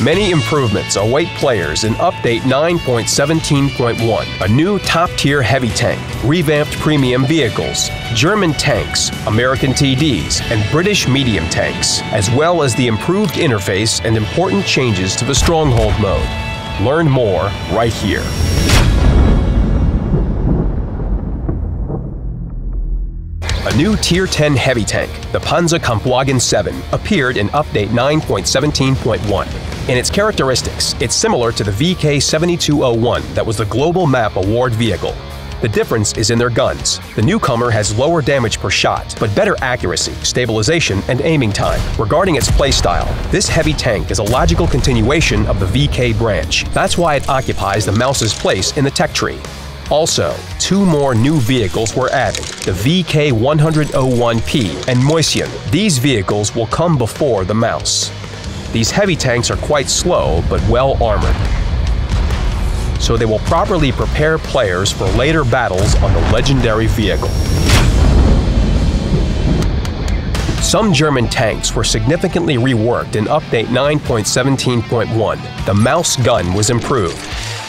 Many improvements await players in Update 9.17.1, a new top-tier heavy tank, revamped premium vehicles, German tanks, American TDs, and British medium tanks, as well as the improved interface and important changes to the Stronghold mode. Learn more right here. A new Tier 10 heavy tank, the Panzerkampfwagen VII, appeared in Update 9.17.1. In its characteristics, it's similar to the VK 7201 that was the Global Map Award vehicle. The difference is in their guns. The newcomer has lower damage per shot, but better accuracy, stabilization, and aiming time. Regarding its playstyle, this heavy tank is a logical continuation of the VK branch. That's why it occupies the Maus's place in the tech tree. Also, two more new vehicles were added, the VK-1001P and Moisian. These vehicles will come before the Maus. These heavy tanks are quite slow but well armored, so they will properly prepare players for later battles on the legendary vehicle. Some German tanks were significantly reworked in Update 9.17.1. The Maus gun was improved.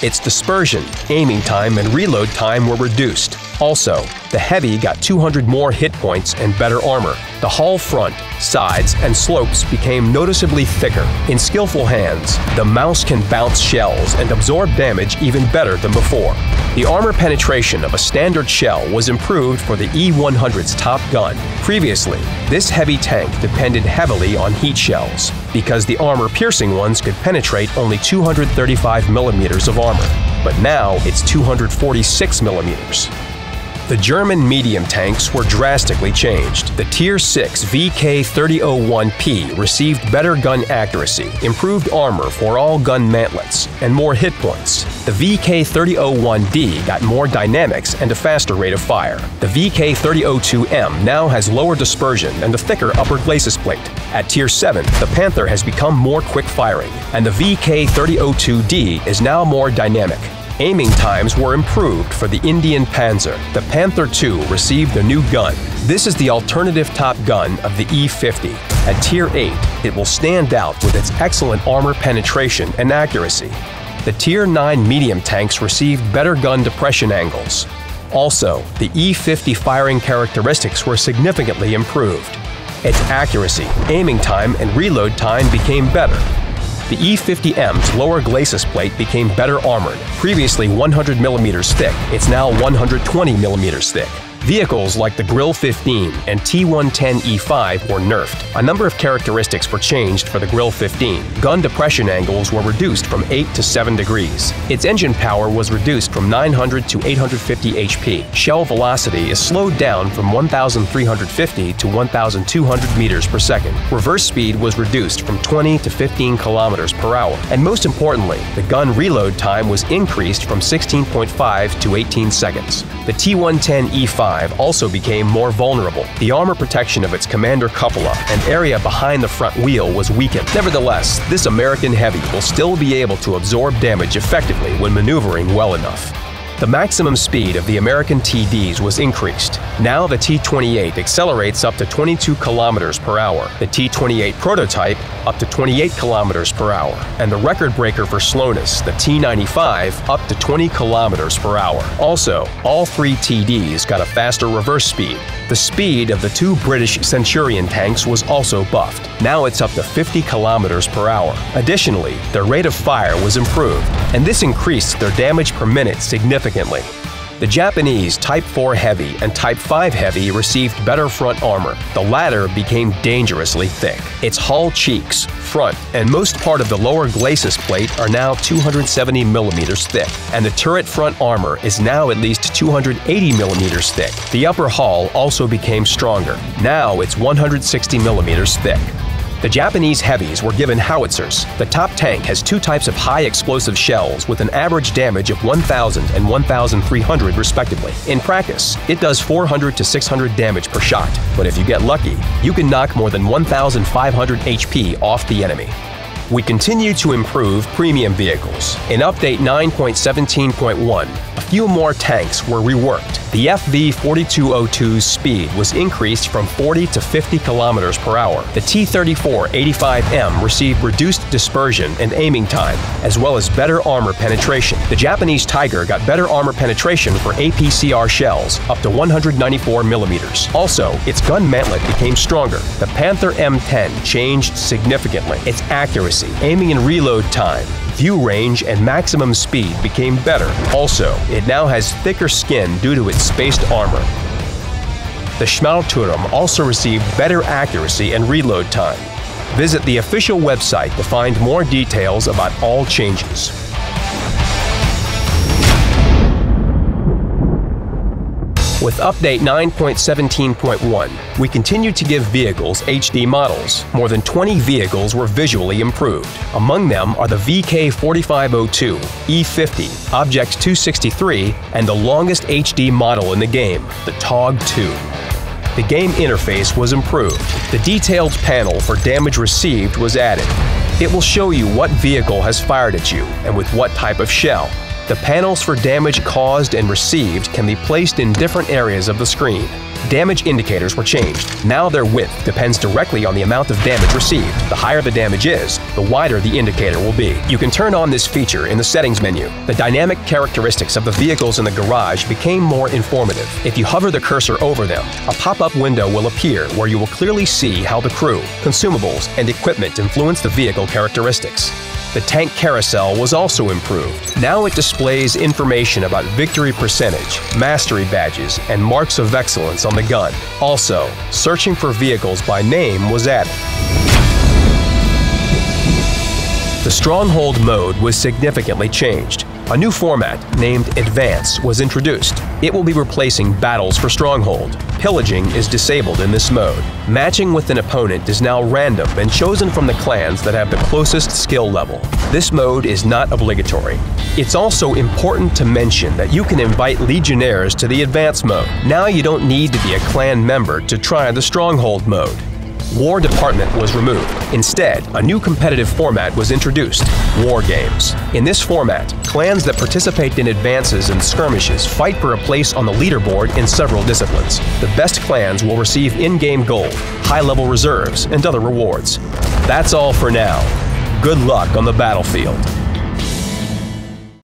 Its dispersion, aiming time, and reload time were reduced. Also, the Heavy got 200 more hit points and better armor. The hull front, sides, and slopes became noticeably thicker. In skillful hands, the Maus can bounce shells and absorb damage even better than before. The armor penetration of a standard shell was improved for the E-100's top gun. Previously, this heavy tank depended heavily on heat shells, because the armor-piercing ones could penetrate only 235 millimeters of armor, but now it's 246 millimeters. The German medium tanks were drastically changed. The Tier 6 VK-3001P received better gun accuracy, improved armor for all gun mantlets, and more hit points. The VK-3001D got more dynamics and a faster rate of fire. The VK-3002M now has lower dispersion and a thicker upper glacis plate. At Tier 7, the Panther has become more quick firing, and the VK-3002D is now more dynamic. Aiming times were improved for the Indian Panzer. The Panther II received a new gun. This is the alternative top gun of the E-50. At Tier 8, it will stand out with its excellent armor penetration and accuracy. The Tier 9 medium tanks received better gun depression angles. Also, the E-50 firing characteristics were significantly improved. Its accuracy, aiming time, and reload time became better. The E-50M's lower glacis plate became better armored. Previously 100 millimeters thick, it's now 120 millimeters thick. Vehicles like the Grille 15 and T110E5 were nerfed. A number of characteristics were changed for the Grille 15. Gun depression angles were reduced from 8 to 7 degrees. Its engine power was reduced from 900 to 850 HP. Shell velocity is slowed down from 1,350 to 1,200 meters per second. Reverse speed was reduced from 20 to 15 kilometers per hour. And most importantly, the gun reload time was increased from 16.5 to 18 seconds. The T110E5 also became more vulnerable. The armor protection of its commander cupola and area behind the front wheel was weakened. Nevertheless, this American Heavy will still be able to absorb damage effectively when maneuvering well enough. The maximum speed of the American TDs was increased. Now the T-28 accelerates up to 22 kilometers per hour, the T-28 prototype up to 28 kilometers per hour, and the record breaker for slowness, the T-95, up to 20 kilometers per hour. Also, all three TDs got a faster reverse speed. The speed of the two British Centurion tanks was also buffed. Now it's up to 50 kilometers per hour. Additionally, their rate of fire was improved, and this increased their damage per minute significantly. The Japanese Type 4 Heavy and Type 5 Heavy received better front armor. The latter became dangerously thick. Its hull cheeks, front, and most part of the lower glacis plate are now 270 millimeters thick, and the turret front armor is now at least 280 millimeters thick. The upper hull also became stronger. Now it's 160 millimeters thick. The Japanese heavies were given howitzers. The top tank has two types of high explosive shells with an average damage of 1,000 and 1,300 respectively. In practice, it does 400 to 600 damage per shot, but if you get lucky, you can knock more than 1,500 HP off the enemy. We continue to improve premium vehicles. In Update 9.17.1, a few more tanks were reworked. The FV-4202's speed was increased from 40 to 50 kilometers per hour. The T-34-85M received reduced dispersion and aiming time, as well as better armor penetration. The Japanese Tiger got better armor penetration for APCR shells, up to 194 millimeters. Also, its gun mantlet became stronger. The Panther M10 changed significantly. Its accuracy, aiming and reload time, view range, and maximum speed became better. Also, it now has thicker skin due to its spaced armor. The Schmalturm also received better accuracy and reload time. Visit the official website to find more details about all changes. With Update 9.17.1, we continue to give vehicles HD models. More than 20 vehicles were visually improved. Among them are the VK4502, E-50, Object 263, and the longest HD model in the game, the TOG 2. The game interface was improved. The detailed panel for damage received was added. It will show you what vehicle has fired at you and with what type of shell. The panels for damage caused and received can be placed in different areas of the screen. Damage indicators were changed. Now their width depends directly on the amount of damage received. The higher the damage is, the wider the indicator will be. You can turn on this feature in the settings menu. The dynamic characteristics of the vehicles in the garage became more informative. If you hover the cursor over them, a pop-up window will appear where you will clearly see how the crew, consumables, and equipment influence the vehicle characteristics. The tank carousel was also improved. Now it displays information about victory percentage, mastery badges, and marks of excellence on the gun. Also, searching for vehicles by name was added. The Stronghold mode was significantly changed. A new format, named Advance, was introduced. It will be replacing Battles for Stronghold. Pillaging is disabled in this mode. Matching with an opponent is now random and chosen from the clans that have the closest skill level. This mode is not obligatory. It's also important to mention that you can invite Legionnaires to the Advance mode. Now you don't need to be a clan member to try the Stronghold mode. War Department was removed. Instead, a new competitive format was introduced, War Games. In this format, clans that participate in advances and skirmishes fight for a place on the leaderboard in several disciplines. The best clans will receive in-game gold, high-level reserves, and other rewards. That's all for now. Good luck on the battlefield.